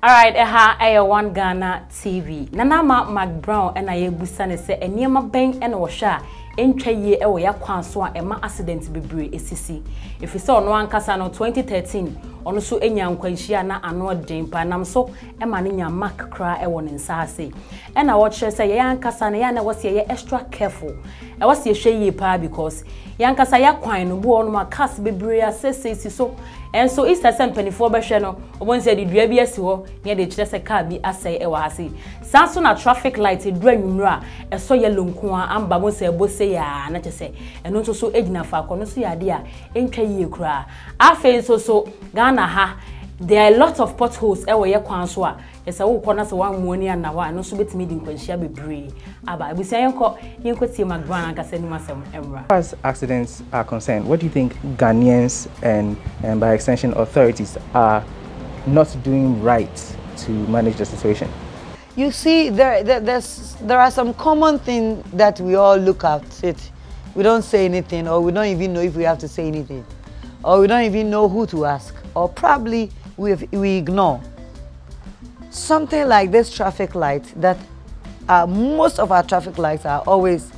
Alright, I One Ghana TV. Nana Ama McBrown and I busane se eni ma bang and washa entwa ye ewo ya kwanso a ema accident bebre esisi. Efi se ono ankasa no 2013 ono so enya nkwanhia na ano dempa nam so ema ne nya mark kra ewo ne nsaase. E na wo kire se ye ankasa na ya na wo se ye extra careful. E wo se hwe ye pa because ye ankasa ya kwan no bo ono ma cars bebre asese so and so it's a sampenifo behwe no obon se de dua bi asi ho ne de kire se car bi asai ewo ase. Sanso na traffic light edura nwura eso ye lonko amba mo se bo se ya na chese eno nso so egina fa akọ no so ya de a entwa yie kura afen so so Ghana ha there are a lot of potholes ewe ye kwanso a yesa wo kọ na se wan muani ana wa no so betimi di nkwanhia bebre aba bi se yenko tie McBrown anka se ni masem emra. As accidents are concerned, what do you think Ghanaians and by extension authorities are not doing right to manage the situation? You see, there are some common things that we all look at it. We don't say anything, or we don't even know if we have to say anything, or we don't even know who to ask, or probably we ignore. Something like this traffic light that most of our traffic lights are always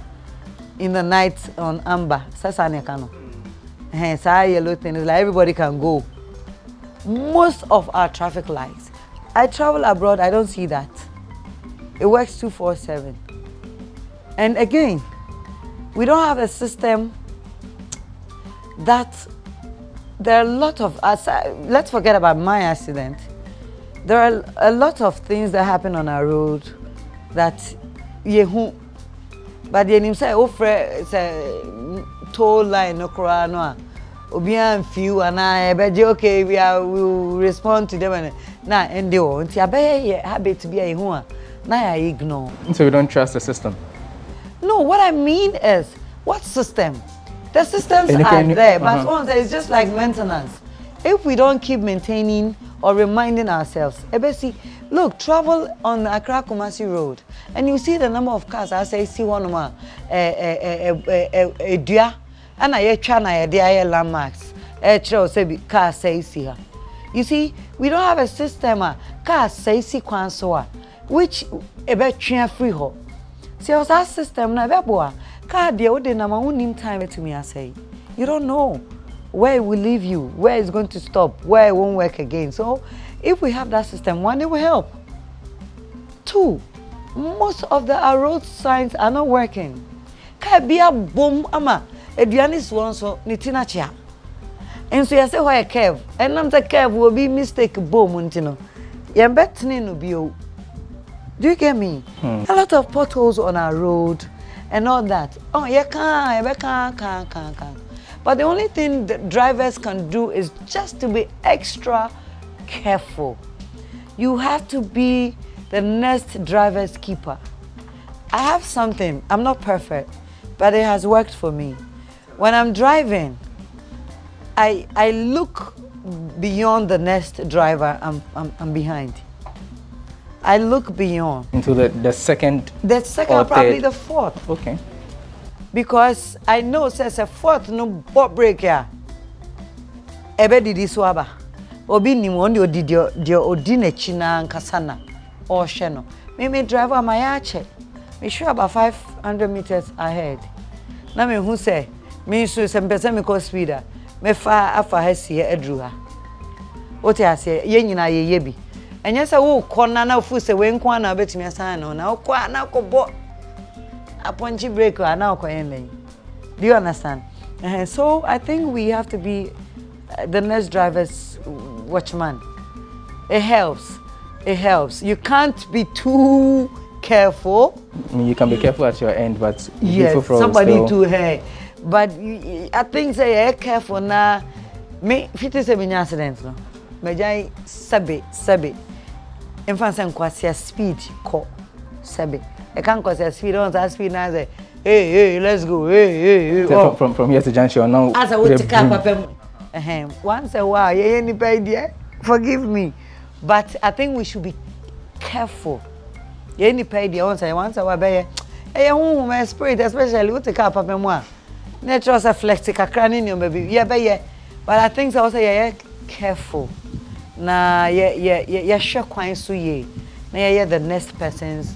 in the night on amber. It's a yellow thing, it's like everybody can go. Most of our traffic lights. I travel abroad, I don't see that. It works 24/7. And again, we don't have a system that there are a lot of, let's forget about my accident. There are a lot of things that happen on our road that yehu, but the name say ofre say toll line no korano obi an few and I be okay we will respond to them na and they want ya be habit be yehu. Now I ignore. So you don't trust the system? No, what I mean is, what system? The systems are there, but it's just like maintenance. If we don't keep maintaining or reminding ourselves, Ebesi, look, travel on the Accra Kumasi Road, and you see the number of cars. I say, see one more, and I try na landmarks. Car say see her. You see, we don't have a system. Car say see kwansoa. Which ebe tria free ho. See, our system na beboa. Ka de ode na ma unim time to me say. You don't know where it will leave you, where it's going to stop, where it won't work again. So, if we have that system, one, it will help. Two, most of our road signs are not working. Ka bia bom ama aduane so nso ne tina chia. And so you say why a curve. And am the curve will be mistake bom ntino. Ye betne no bio. Do you get me? A lot of potholes on our road and all that. Oh, yeah, can. But the only thing that drivers can do is just to be extra careful. You have to be the next driver's keeper. I have something, I'm not perfect, but it has worked for me. When I'm driving, I look beyond the next driver I'm behind. I look beyond. Into the second. The second, or probably third. The fourth. Okay. Because I know since a fourth no bob break here. Ebe didi swaba. Obi ni mwende odine china nkasana. Or sheno. Me driver mayache. Me sure about 500 meters ahead. Na me who say. Me su sempese me ko speeder. Me fa afa hesi ye edruha. Ote ase ye nyina ye yebi. And yes, I will call Nana Fuse when Kwana bet me a sign on. Now, Kwana go bought a punchy breaker and now Kwana. Do you understand? So I think we have to be the next driver's watchman. It helps. It helps. You can't be too careful. I mean, you can be careful at your end, but yes, somebody too. Hey, but I think say careful now. Me, fit is a mini accident, no. Majai sabe. In fact, I'm quite speed. Ko sabe. I can't quite speed. On that speed now, say, hey, let's go. Hey. So from here to junction now. As I would take up once a while, yeah, forgive me, but I think we should be careful. Yeah, once a while, baby. Hey, my spirit, especially would take up moi. Natural reflex, take a cranium, baby. Yeah, but I think so. Also, yeah. Careful. na ye share kwan so ye na ye the next person's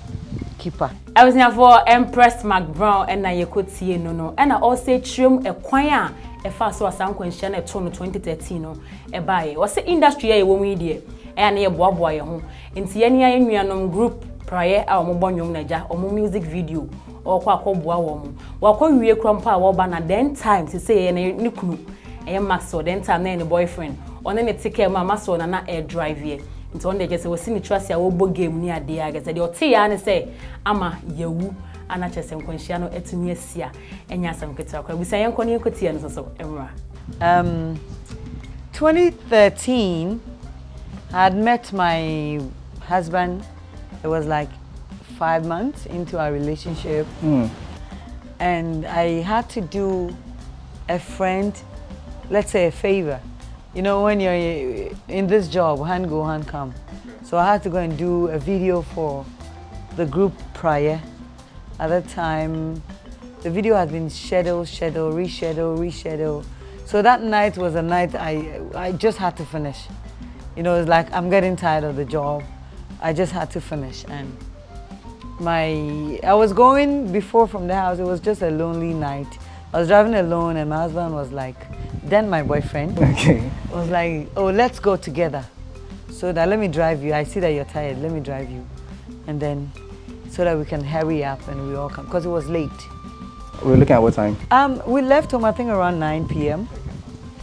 keeper. I was never impressed McBrown and na ye could see no and I also trim a kwan a fast was some question at 2013 no a buy was the industry a woman dear and a boy home in Tiania in group prior our mobile young Naja or music video or Quacoboa woman. Walk we crumpa woman at then time to say any nuclear and Maxwell then time any boyfriend or then take care of my master and not air drive here. It's one day just was seen the trust your old game near the Agas at your tea and say, Ama, you and I just am consciano etunesia and Yasam Ketaka. We say Uncle Nicotian also, Emra. 2013, I had met my husband. It was like 5 months into our relationship. Mm. And I had to do a friend, let's say a favor. You know, when you're in this job, hand go, hand come. So I had to go and do a video for the group prior. At that time, the video had been scheduled, rescheduled. So that night was a night I just had to finish. You know, it's like I'm getting tired of the job. I just had to finish, and I was going before from the house. It was just a lonely night. I was driving alone, and my husband was like, then my boyfriend was like, oh, let's go together. So that let me drive you. I see that you're tired. Let me drive you, and then so that we can hurry up and we all come because it was late. We were looking at what time? We left home I think around 9 p.m.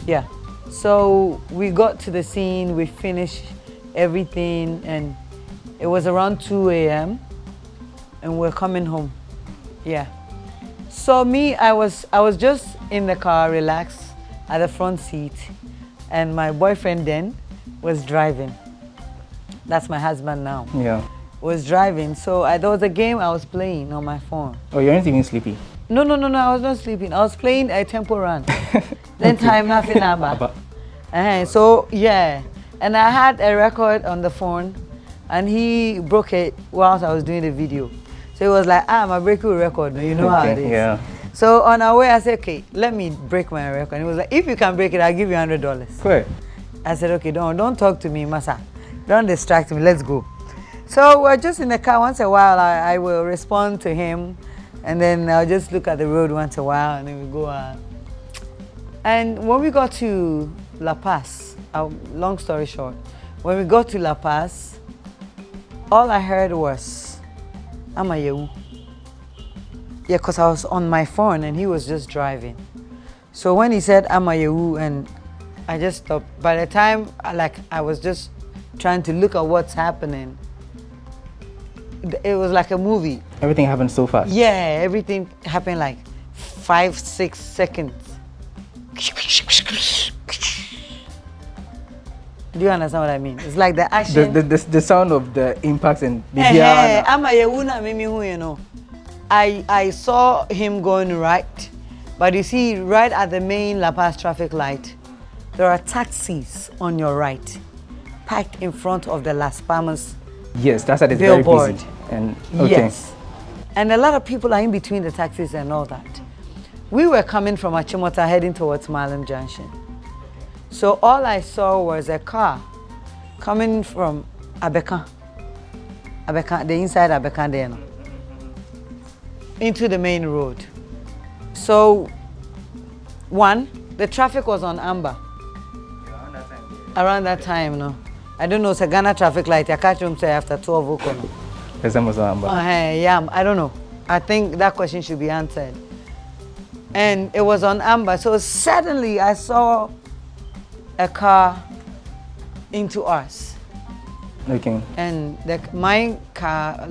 Yeah. So we got to the scene. We finished everything and. It was around 2 a.m. and we're coming home. Yeah. So me, I was just in the car, relaxed at the front seat, and my boyfriend then was driving. That's my husband now. Yeah. Was driving. So there was a game I was playing on my phone. Oh, you weren't even sleepy? No. I was not sleeping. I was playing a tempo run. Then time half an hour. So yeah, and I had a record on the phone. And he broke it whilst I was doing the video. So it was like, my break your record, you know how it is. Yeah. So on our way, I said, okay, let me break my record. And he was like, if you can break it, I'll give you $100. Cool. I said, okay, don't talk to me, Masa. Don't distract me, let's go. So we're just in the car once a while, I will respond to him. And then I'll just look at the road once a while and then we go out. And when we got to La Paz, long story short, when we got to La Paz, all I heard was, Ama Yehu. Yeah, because I was on my phone and he was just driving. So when he said, Ama Yehu, and I just stopped. By the time I was just trying to look at what's happening, it was like a movie. Everything happened so fast. Yeah, everything happened like 5-6 seconds. Do you understand what I mean? It's like the action. The sound of the impacts and the I saw him going right, but you see, right at the main La Paz traffic light, there are taxis on your right, packed in front of the Las Palmas. Yes, that's at the very busy. And okay. Yes. And a lot of people are in between the taxis and all that. We were coming from Achimota heading towards Marlon Junction. So all I saw was a car coming from Abeka, the inside Abeka there, into the main road. So one, the traffic was on amber. Around that time, no. I don't know, it's a Ghana traffic light. I catch them say after 12 o'clock. Yeah, I don't know. I think that question should be answered. And it was on amber. So suddenly I saw a car into us. Okay. And my car,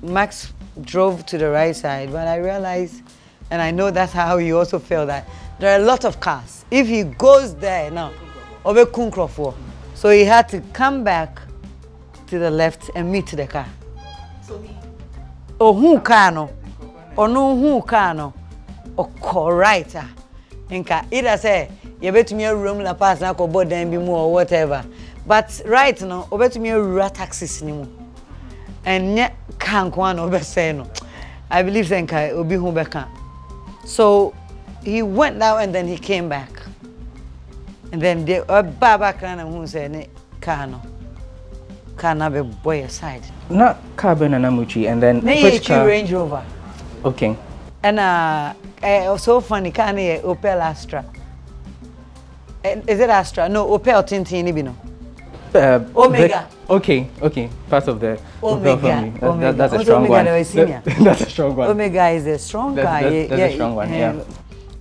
Max drove to the right side, but I realized, and I know that's how you also feel that, there are a lot of cars. If he goes there now, so he had to come back to the left and meet the car. So he? You bet me a room La Paz na ko board dem bi mu or whatever. But right now, you bet me a rural taxis ni mu. And yet can go on over say no. I believe Zenka obi hu be kan. So he went out and then he came back. And then the Baba can who said, Kano. Kana be boy aside. Not carbon and amuchi, and then which car? Range Rover. Okay. And so funny, can Opel Astra? Is it Astra? No, Opel Tintin, Ibino. Omega. Okay, part of the Opel family. That's a strong one. That's a strong one. Omega is a strong car. That's a strong one, yeah.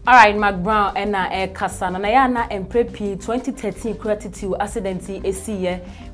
All right, McBrown and Kassan and Ayana and Preppy 2013 gratitude accident AC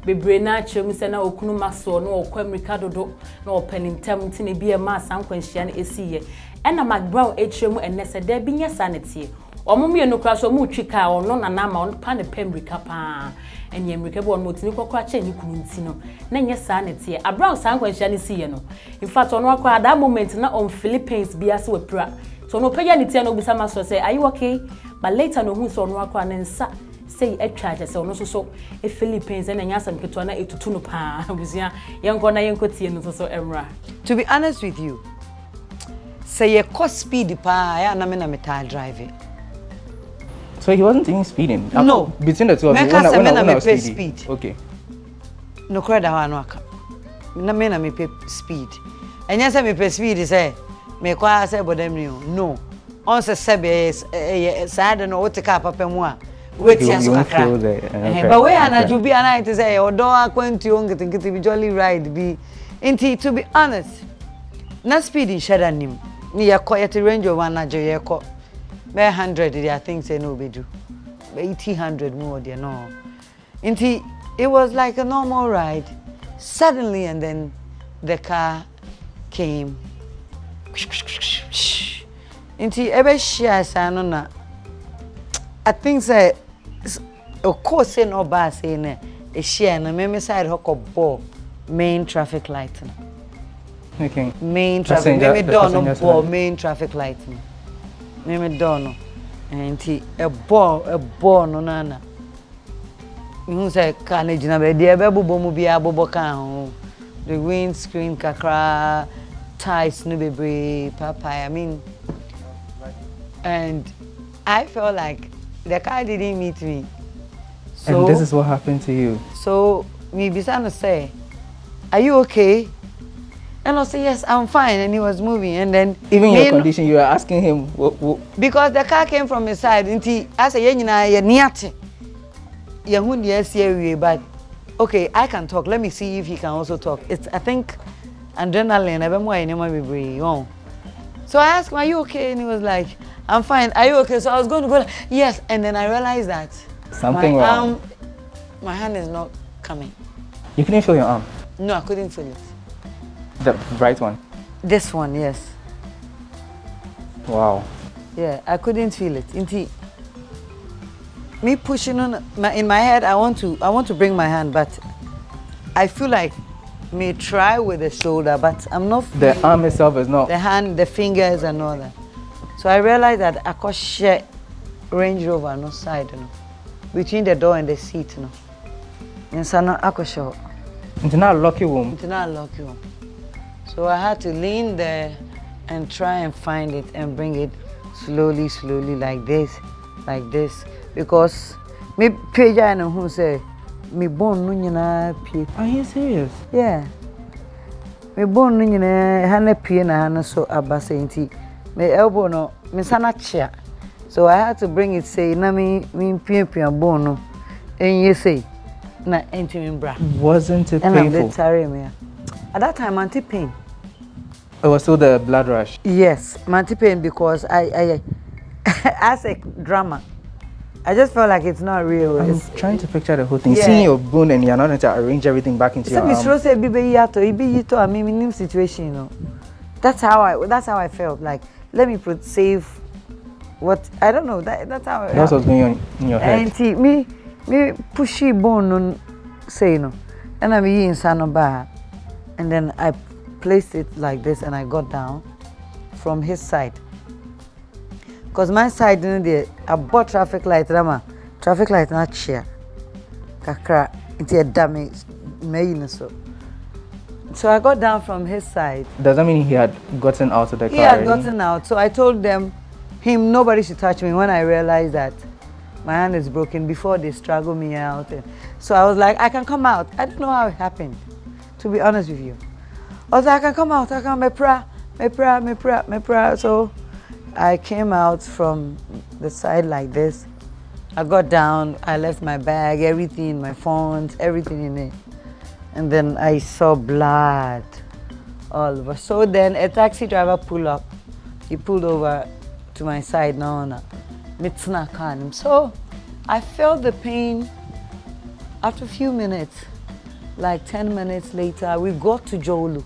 Bebrena Chemisena Okunu Maso no Kwem Ricardo do no Penim Temtini BMA San Quenchian AC and a McBrown HM and Nessa Debinia Sanity. Or Mummy no crash or Mutrika or non an amount pan a pembrica pan and Yemricabo and Motinico Cratch and Yukunitino. Nanya Sanity, a brown San Quenchian is no. In fact, on one at that moment, not on Philippines Bias were pra. So no pay any tea no be some say are you okay? But later no who so no akwa na nsa say e charge say no so so e Philippines and anya sam keto na etutu no pa buzia yenko na yenko tie no so so emra. To be honest with you, say e cost speed pa ya na me na metal driving. So he wasn't even speeding. No, between the two of them when I was speed. Okay. No creda wa no aka. Na me na me pe speed. Anya say me pe speed say me kwa say bodemnio no on se sebe saade no otika papa mu a weti aso kakra but we ana jubi ana it say odo akwantu ongetingiti bi jolly ride bi nti to be honest na speed in shada nim ni yakọ the Range Rover na je yakọ 100 I think say no be do 800 more there no nti it was like a normal ride suddenly and then the car came Inti ebe shia sano na. I think say, of course say no bad say na. E shia na me side hoko ball main traffic light na. Okay. Main traffic. Me don no ball main traffic light na. Me don no. Inti a ball no na na. Who say carnage na be dey be bobo mu bia bobo kan ho. The windscreen kakra. Ties Nubibri, Papa, I mean. And I felt like the car didn't meet me. So, and this is what happened to you. So, me Bisano say, are you okay? And I say, yes, I'm fine. And he was moving. And then, even your condition, you were asking him. What? Because the car came from his side. And he, I said, but okay, I can talk. Let me see if he can also talk. It's, I think, adrenaline, I remember. So I asked him, are you okay? And he was like, I'm fine. Are you okay? So I was going to go, like, yes. And then I realized that something wrong. My hand is not coming. You couldn't feel your arm? No, I couldn't feel it. The right one? This one, yes. Wow. Yeah, I couldn't feel it. Indeed. Me pushing on, in my head, I want to bring my hand, but I feel like may try with the shoulder, but I'm not. The arm itself is not. The hand, the fingers, and all that. So I realized that I could share Range Rover on the side, you know, between the door and the seat, you know. And so now I could share. It's not a lucky room. It's not a lucky room. So I had to lean there and try and find it and bring it slowly, like this, because me page and who say. Me born nunyana pie. Are you serious? Yeah. Me born nunyana hana pie na hana so abase inti. Me elbow no me sana chia. So I had to bring it say na me pie born no. Enye say na enti me bra. Wasn't it painful? And I did tarry me. At that time, anti pain. It was still the blood rush. Yes, anti pain because I as a drama. I just felt like it's not real. I'm trying to picture the whole thing. Yeah. Seeing your bone and you're not going to arrange everything back into your arm. Situation, you know. That's how I felt. Like, let me save what I don't know. That's how. That's what's going on in your head. And me pushy bone, say no, and I'm eating sanoba, and then I placed it like this, and I got down from his side. Because my side didn't there, I bought traffic light, Rama. Traffic light not chair. Kakra, it's a damage. So I got down from his side. Does that mean he had gotten out of the car? He had gotten out. So I told him nobody should touch me when I realized that My hand is broken. Before they struggle me out. So I was like, I can come out. I don't know how it happened, to be honest with you. I was like, I can come out. I can me pra. So I came out from the side like this. I got down. I left my bag, everything, my phones, everything in it. And then I saw blood all over. So then a taxi driver pulled up. He pulled over to my side. No. So I felt the pain after a few minutes. Like 10 minutes later, we got to Jolu,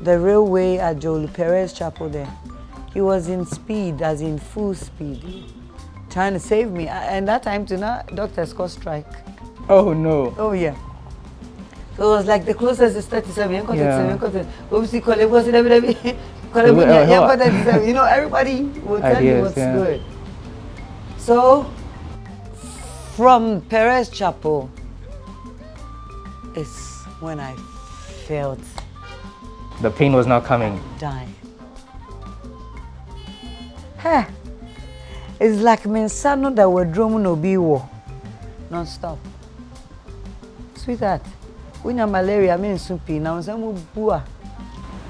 the railway at Jolu, Perez Chapel there. He was in speed, as in full speed, trying to save me. And that time, to now, doctors got strike. Oh, no. Oh, yeah. So it was like the closest is 37. Yeah. You know, everybody will tell you what's good. So, from Perez Chapel, it's when I felt... The pain was not coming. Dying. Huh. It's like mensano that were drumming no biwo, non-stop. Sweetheart, when you malaria, I mean soupy. Now I'm poor.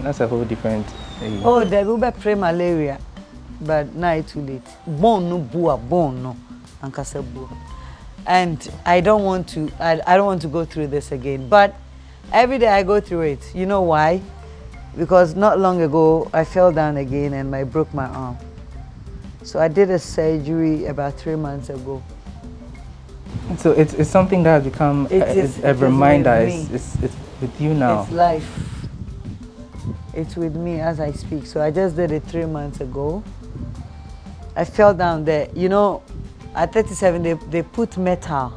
That's a whole different. Area. Oh, they will be pre malaria. But now it's too late. Born no bua, born no, and I don't want to go through this again. But every day I go through it. You know why? Because not long ago I fell down again and I broke my arm. So I did a surgery about 3 months ago. So it's something that has become a reminder. It's with you now. It's life. It's with me as I speak. So I just did it 3 months ago. I fell down there. You know, at 37, they put metal.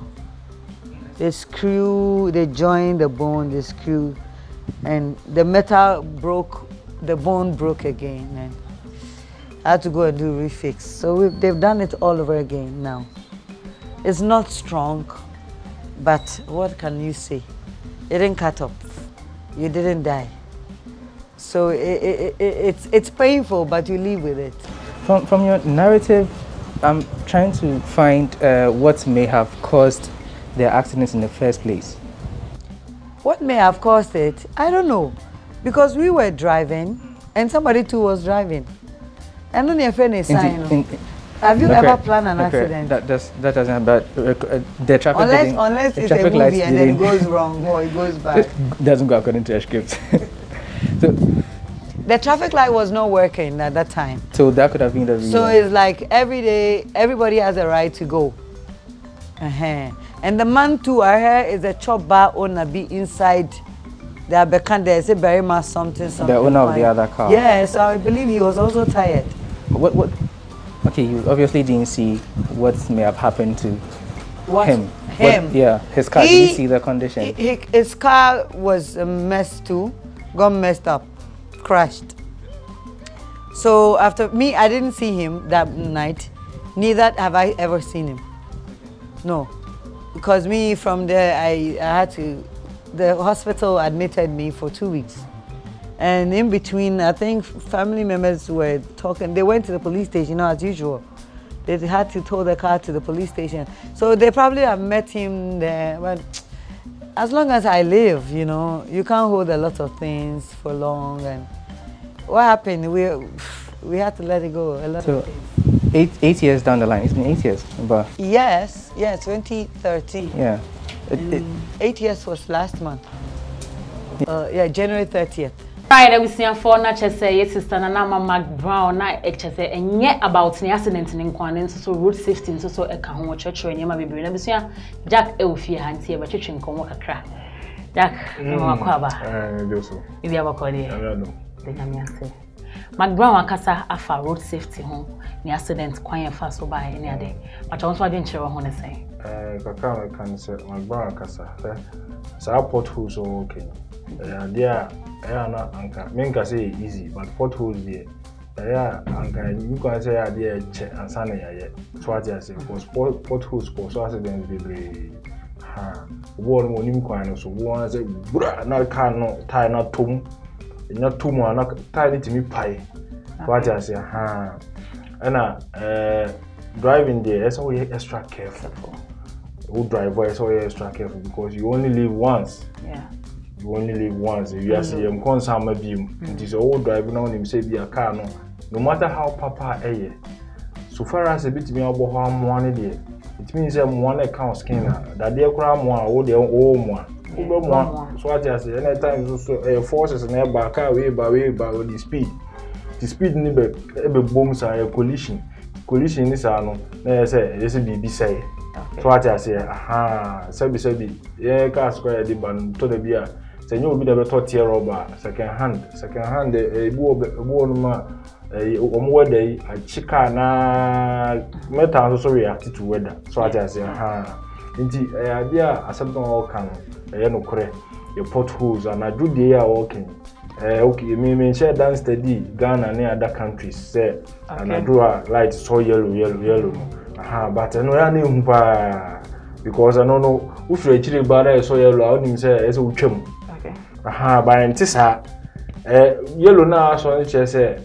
They screw, they join the bone, they screw. And the metal broke, the bone broke again. And I had to go and do refix. So they've done it all over again now. It's not strong, but what can you say? It didn't cut up. You didn't die. So it's painful, but you live with it. From your narrative, I'm trying to find what may have caused the accidents in the first place. What may have caused it? I don't know. Because we were driving, and somebody too was driving. And only a friend is sign. Have you ever planned an accident? That doesn't happen, but the traffic unless it's a movie and then it goes wrong or it goes bad. It doesn't go according to a script. So, the traffic light was not working at that time. So that could have been the reason. So it's like every day, everybody has a right to go. And the man too, I heard, is a chop bar owner be inside the Abeka. There's a very much something. The owner of the other car. Yeah, so I believe he was also tired. What? Okay, you obviously didn't see what may have happened to him. Yeah, his car. Did you see the condition? His car was a mess too. Got messed up, crashed. So after me, I didn't see him that night. Neither have I ever seen him. No, because me from there, I had to, the hospital admitted me for 2 weeks. And in between, I think family members were talking. They went to the police station, you know, as usual. They had to tow the car to the police station. So they probably have met him there. But as long as I live, you know, you can't hold a lot of things for long. And what happened? We had to let it go. A lot so of things. Eight years down the line. It's been 8 years, but yes, 2013. Yeah, 8 years was last month. Yeah, January 30th. Friday we see for na chese yes sister Nana Ama McBrown na chese enye about ni accident ni nkwane so road safety nso so eka ho chechwe nyema bebere na bisua Jack Elfie hantie ba chechwe nkomo kakra Jack mwa kwaba doso ibi abakole no denamia se McBrown akasa afa road safety ho ni accident kwanye fa so ba ni ade but also ade nchewa ho ne sai kakra kan se McBrown akasa sa pothole so okay. There, I say easy, but potholes there. There, you can say there and Sunday. Because potholes cause accidents. One morning, so one say, "Not can not tie not tomb, not tomb, not tie it to me pie." What I say, and driving there, it's always extra careful. Old driver, it's always extra careful because you only live once. Yeah. You only live once. If you are seeing some beam, it is old driver now. Him say be a car no. No matter how papa aye, so far as a bit me about how money there, it means that one account scanner that they cram one or their own one. So I just anytime so forces and air back away by the speed. The speed never bombs are a collision. Collision is ano. They say this be say. So I just say aha. Say be. Yeah, car square di ban to the beer. Say you will be the better tier rubber. Second hand. A boy on weather, a chicken, metal also reacted to weather. So I just say, indeed, idea as something all can, no correct, your potholes, and I do they are walking. Okay, me share dance steady, Ghana near other countries, say, and I do a light so yellow. But I know name because I don't know who's actually bad, so yellow, I only say, as a chum. Okay, by Antissa, yellow now, so I say.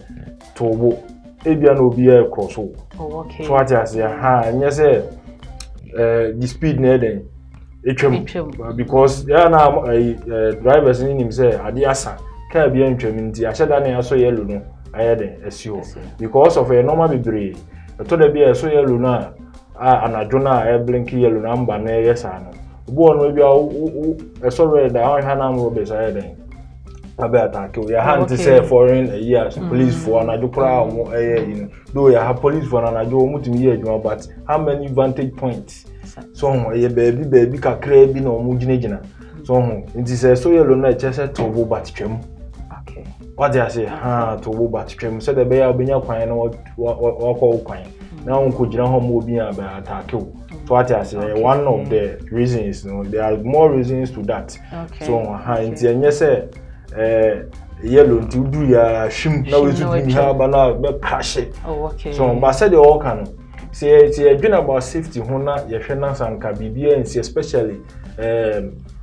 Tobo, Ebian will be a crossover. Oh, okay. So, as and yes, the speed needed because there are drivers in himself, Adiasa, Caribbean Germany, Ashadani, so yellow, I had a SEO. Because of a normal degree, a total beer so yellow, and a jona, a blinky yellow number, yes, and born will be a sorry that I had numbers I had. I bet I kill your hand to say foreign years, police for an adoption. Though you have police for an adoption, but how many vantage points? So, a baby can crave in or mugina. So, it is a soil on a chest to go bat trim. Okay. What I say, to go bat trim, said the bear being a pine or call pine. Now, could you know how moving about attack you? So what I say, one of the reasons, there are more reasons to that. So, and yes, sir. Yellow to do your shim now is doing her banana crash it. Oh, okay. So, but said the all can say it's a general about safety, honor, your finance and cabibia, and especially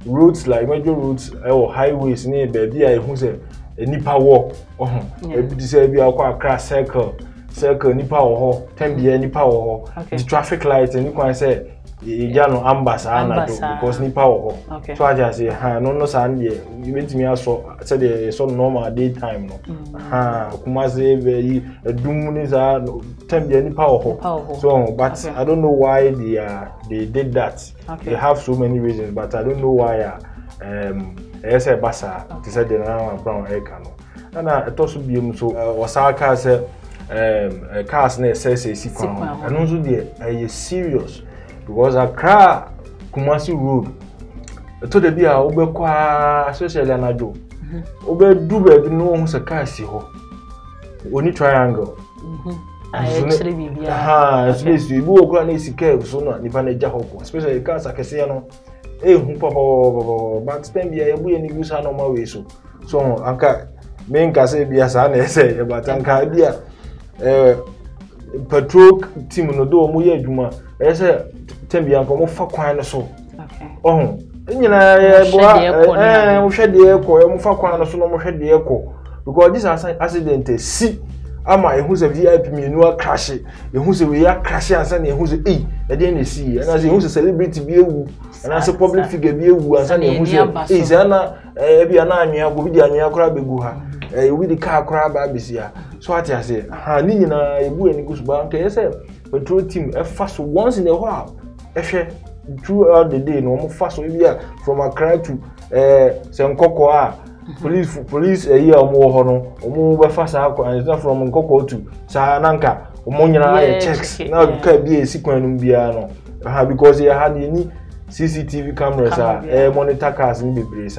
roads like major roads or highways near Badia, who's a Nipa walk. Oh, it's a crash circle, Nipa or Tembi, any power, the traffic lights, and you can say. Yano ambassador because ni power. Okay. So I just say, no, Sandy, you meet me also said a so normal daytime. No, Kumasi, Dumunis are tempt any power. So, but I don't know why they did that. Okay. They have so many reasons, but I don't know why. Esa basa, they said the Nana Brown air canoe. And I thought so be so Osaka said, cars necessary, and also they are serious. Because Accra Kumasi Road, to the beer, Obe Qua, social and I do. Obe do baby no one's a car, see ho. Only triangle. I actually be beer. Especially you go granny sicker, so not Nipane Jahoko, especially cars like a Siano. Eh, Humpa, but spend the Abu and use her no more way so. So, Anka, men can say beer, son, essay, but Anka beer. Patrol team no do Muya Juma, essay. Tembian come off for so. Okay. Oh, you know, we shed the echo, and for quine so no more shed the echo. Because this accident see, am I who's a VIP manual crash it, who's a real crash and sending who's a E, and then you see, and as who's a celebrity view, and as a public figure view, and sending who's a Izana, Ebianania, Gubidia, Crabbeguha, with the car crab abisia. So what I say, Hanina, a boy and goose bank, but through team, a fast once in a while. Throughout the day, no more fast from Accra to Sankokoa. Police a year or more honor, or more fast and it's not from Nkoko to Saananka, or Monia checks. Now you can be a sequence because they had any CCTV cameras, monitor cars in the place.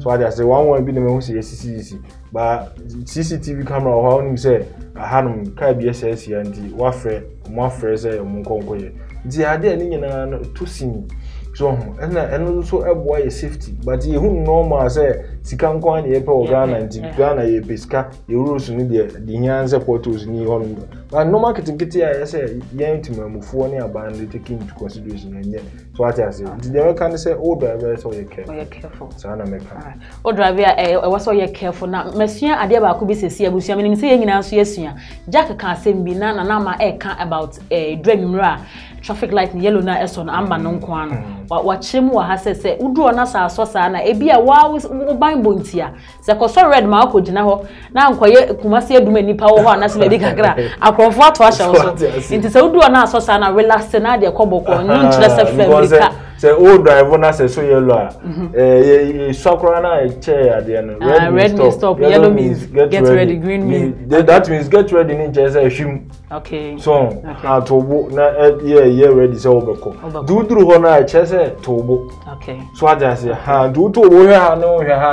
So I just say one won't be the most CCTV, but CCTV camera or him say, I had him can be a CCTV and the Wafre, Mafre, or Munkonko. They are there, you know, to see me. So and so a safety. But you normal say sikan coin the Apple Ghana and Ghana ye pesca, you rules in the hands of photos in Holland. But no marketing kitty, I say, young to my phone abandon taking into consideration. And yet, so I say, the American say, oh, driver, so you're careful. Sana Mecca. Oh, driver, I was so careful now. Monsieur Adeba could be sincere, but I mean, saying in our session, Jack can't send me Nana Ama about a dream ra. Traffic light in yellow na eson amba nonkwano wa chemu wa hase se udro na sa so sa na ebi a wa ban bontia se koso red ma akogina ho na nkoye Kumasi eduma nipa wo ho na se lebi kakra akrofo ato ahye wo so nti se udro na so sa na relax na de koboko nyi nchira se fabrika se o driver na se so yellow a sokra na e che ade no red means stop, yellow means get ready, green means that means get ready in je se hwim. Okay. So atobo na yeah ready say obeko. Do do ho na che se tobo. Okay. So I say ha do tobo ha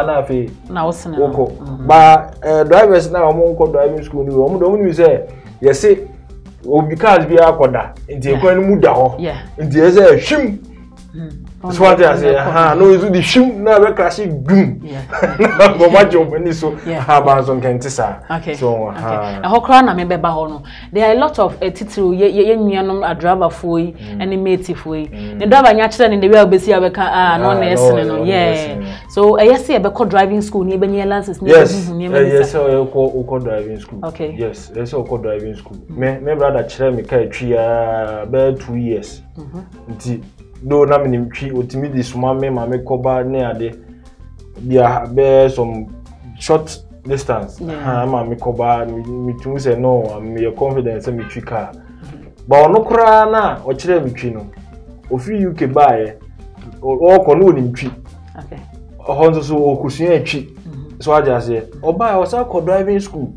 na fe. Na wo sene. Ba drivers na omo nko driving school ni omo do ni say yes say obi cars bi akoda. Nti ekwan ni mu da ho. Nti e say hwim. So I say ha no is the hwim na we crash boom. Yeah. Go ma jump ni so ha ba so kenti sa. Okay. So ha. Eho kra na me be ba ho no. There are a lot of titiri ye nuanom adraba foi and mate foi. Ne driver nya kire ne we obesi abeka ah no na esene no. Yeah. So yes e be ko driving school ni be nya license ni be hu ni me. Yes, ko driving school. Okay. Yes, yes ko driving school. Me brother kire me kai twa be 2 years. Mhm. Nti do na me ntwi otimidi suma me ma me koba ne ade bia be some short distance ha ma me koba me tun say no am your confidence me twi car ba ono kra na o kire me twi no ofi UK baaye o ko no ni ntwi. Okay. Ohonzo so okusun atwi so aja say o baaye o sa ko driving school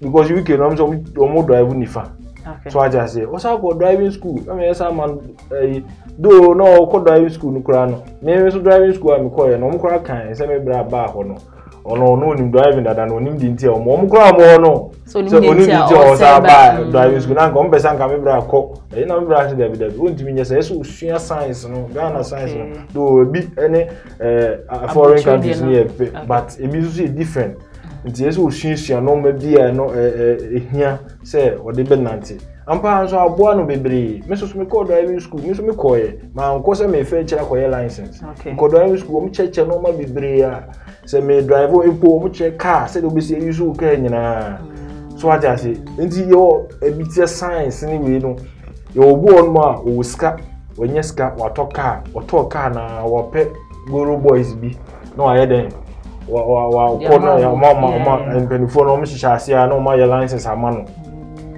because UK no so mo drive ni fa. Okay. So I just say, what's up for driving school? I mean, yes, I'm on do no call driving school, no crano. Maybe so driving school, I'm calling no crack and semi bra bar or no. Or no, no, driving that I don't need detail, mom crab or no. So, no detail or driving school, and come by some camera cock. I know brass there with the wound to me, yes, sheer science, no Ghana science, do beat any foreign countries near, but it is different. Nti so shinshi anoma bia no ehia se ode benante ampa so aboa no bebre me so me call driving school me so me koye ma nko se me fe chira koye license ko driving school me cheche no ma bebre a se me drive o epo mo che car se do be se yusu ka nyina so aja se nti yo ebitie science ni we no yo obo no a o ska wonye ska wato car na wope guru boys bi no aye den wa corner ya mama and benefo no me hihase a no ma ya license ama no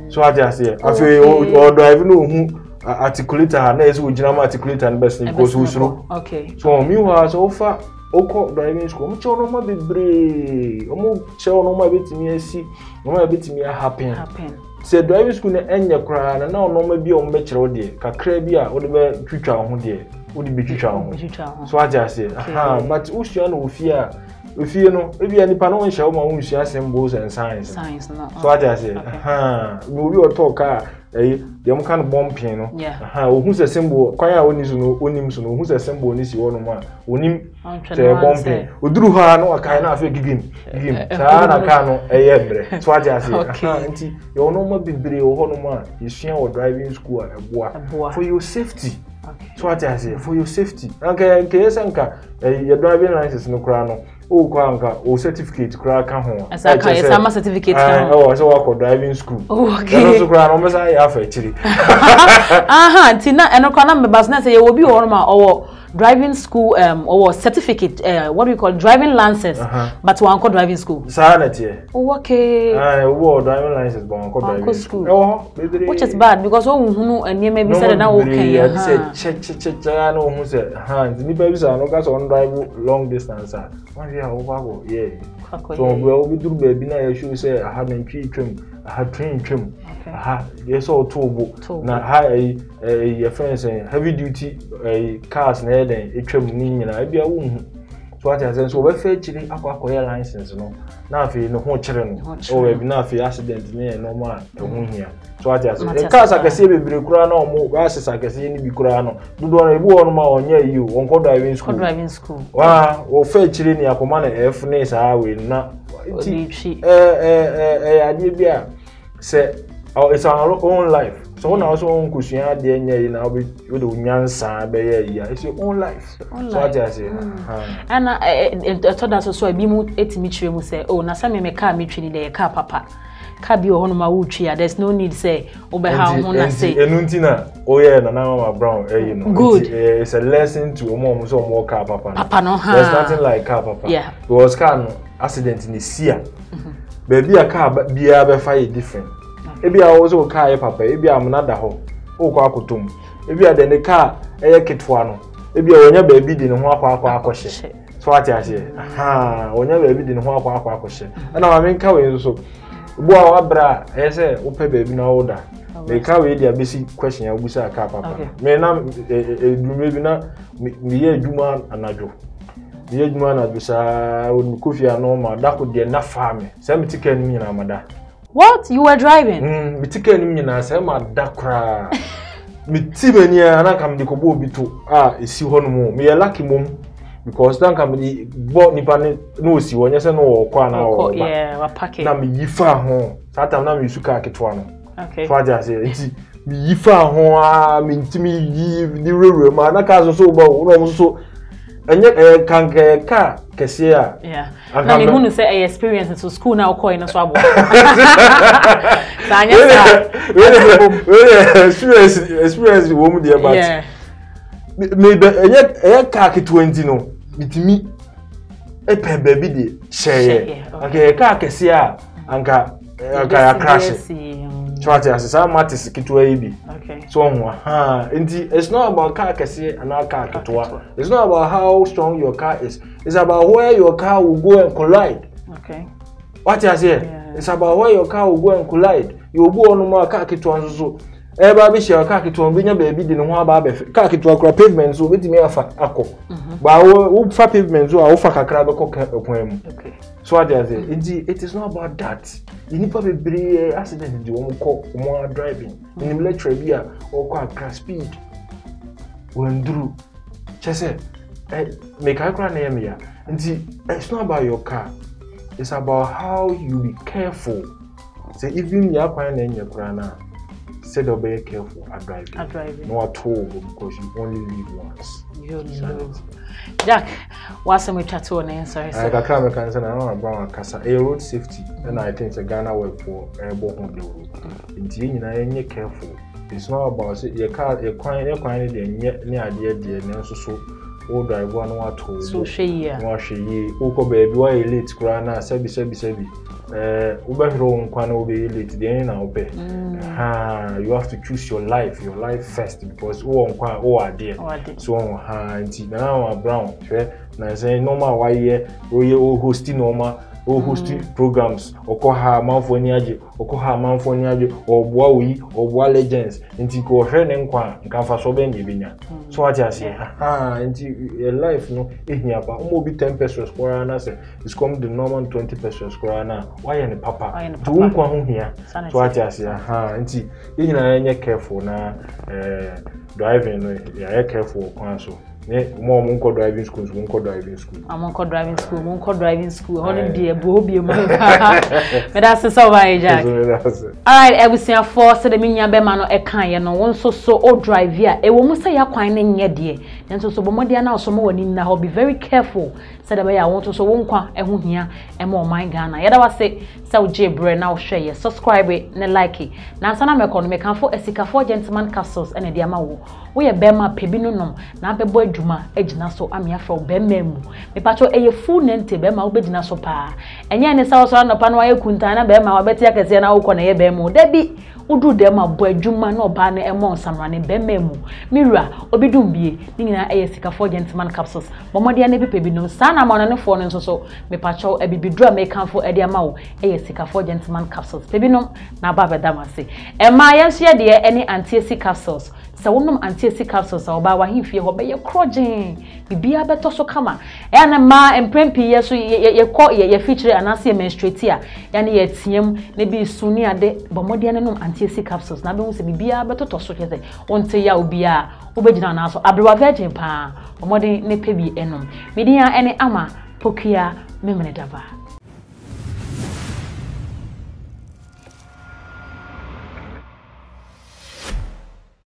so I just say afi o drive no hu articulator na ese o gina ma articulator no best because usuru. Okay. So me wa so fa oko driving school mo che no ma bebre o mo che no ma betimi asi no ma betimi happen say driving school na enye kra na no ma bi o me kire o de kakra bi a o de be twitwa ho de o de be twitwa ho so I just say aha but usually no fear. If you know, if you are not sure, you share some books and science. Science, no. So I just say, we will talk. They kind of bomb piano. Yeah. Who's a symbol? Quite only no, who's a symbol is your own man. Unim, the bomb pin. Udruha no, a kind of a gigim. Sana cano, a yebre. So I just say, your normal bibri or honoma is share or driving school at a boa for your safety. So I just say, for your safety. Okay, in case your driving license no crano. Oh, Kwanka, or certificate, crack home. As I can, I'm a certificate. Oh, I saw a driving school. Oh, okay. I have a chili. Aha, Tina, and Okana, my business, it will be all my or driving school, or certificate, what do you call driving license, but to uncle driving school. Sanity. Oh, okay. I wore driving license, but uncle driving school. Oh, which is bad because oh, no, and you may be said, now okay. I said, I know who said, hands, the babies are no gas on drive long distance. Yeah. So we do baby now. You should say I have a trim, I have train trim. Aha. Yes, all turbo. Now high your friends and heavy duty cars. Now then, a trim. Now I be a woman. So what I said, so we fetch the aquacoya license, no. Now if you no home children, or if now if you accident, no normal, no home here. So what I said, the cars I can see be broken no more. Buses I can see any be broken no. Do do any boy normal on here you on driving school. Driving school. Wow, we fetch the ni akomane F-ness highway na. Adibia say, oh, it's our own life. So one also own cushion, now we do young son, but yeah, it's your own life. So I just say, and I thought that also a bimut etimichi will say, oh, Nasami me car mitri de car papa. Cabio on my wood here, there's no need say, over how I say, Nuntina, oh, yeah, Nana Ama McBrown, you know. Good, it's a lesson to a mom, so more car papa. Papa, no, there's nothing like car papa. Yeah, it was car accident in the sea. Baby, a car be a fire different. Ebi a also car papa, ebi a another ho, o kwa kutum. Ebi a dene car eye kitfuano. Ebi a onya baby dene huwa kwa koshe. So what I say? Aha, onya baby dene huwa kwa koshe. Ana wamenka we so. Bua wabra ese upe baby na order. Me car we dey basic question ya busa car papa. Me na edumebi na me ye eduma anajo. Me ye eduma anajo sa onu kofia normal da ko de na farm. Say me ticket ni nyina amada. What? You were driving? Me ticket ni nyina say ma da kra. Me tibeni ana kam de ko bo bi to ah esi ho no mo. Me ye lucky mom because dan kam di bo ni pa no si wo nyese no wo kwa na wo. Yeah, wa packet. Na me yifa ho. Sata na me suka keto ano. Okay. Father say enti me yifa ho a me ntimi yi ni rere ma na ka so so bo no mo so enye kan ka kesi a. Yeah. Na me hunu say experience to school na okoi no so abo. Sanya sa. Experience wo mu dey about. Yeah. Maybe a car 20 no, with me a baby de share. Okay, a car cassia and car crash. Try as a matis kit to a baby. Okay, so it's not about car cassia and our car to one. It's not about how strong your car is, it's about where your car will go and collide. Okay, what I say, it's about where your car will go and collide. You'll go on more car kit one so. Everybody shall carry to a baby, didn't want Babe, carry to a pavement, so with me a faco. But who for pavement, so I'll fuck a crab or cock a poem. So I dare say, indeed, it is not about that. You need probably be an accident in your own cock, more driving, in the electric beer or quite crash speed. When Drew, Chesset, make a grand name here. Indeed, it's not about your car, it's about how you be careful. Say, even your plan and your grana. Said obey careful at driving. At driving. No at all because you only live once. You know. Jack, what's some tattoo on the sorry. I can't remember concern around Brown Casa. A road safety. And I think it's a Ghana way for airborne on the road. Indeed, you careful. It's not about your car, your coin, any idea, dear, and also so old drive one or two. So she, Uko baby, why late, Grana, Sebi. You have to choose your life first because oh idea. So now Brown, na say normal why here, oh hosting normal, oh hosting programs, okoha manfoniaje, okoha manfoniaje, obuawi, obua legends. Nti ko hwe ne nkwa nkanfa so be nyebinya. So what I say, nti life no ehia ba, o mo bi 10 pesos kwara na say, it's come the normal 20 pesos kwara na. Why any papa? Do nkwa ho hia. So what I say, nti e nyina enye careful na driving no, e careful kwan so. I'm on driving school. That's all right, Jack. Alright, everything I force the minya be mano e kan ye no won so o drive here. E wo mu say ya kwan ne nye de. Nen so bomodia na so mo wani na ho be very careful. Said the way I want to so won kwa e ho hia e mo man Ghana. Yada wa say so je bre na wo hwe subscribe ne like it. Na san na me kon me kan fo esika for gentleman castles and e de ama wo. Wo ye be ma pe bi no na be boy Juma, Ejinaso, Amiafro, Bememu. Me pacho eye full nente Bema ubejinaso pa. Enye ne sawo so na panwa ye kuntana Bema wabeti akese na ukona ye Bemu. Debi udu dema boy Juma no ba ne emon samrane Bememu. Mira obidumbie ningina eye sika for gentleman capsules. Bomodi ane bipe bidum sana ma onane fo no so me pacho e bibidura me kanfo e dia mawo eye sika for gentleman capsules. Pebinum na ba bedamase. Ema yenso ye de ene antiesi capsules. So woman anti-sick capsules or by him fear obey your crudging. You be a better so kama. And a ma and prempi yes ye caught ye feature and I see a menstruate here. And yet yem maybe soon near the bomodianum anti-sick capsules. Now be a better to so until ya be a obedient answer. Abra virgin pa or modern nepebi enum. Media any ama pokia memenedava.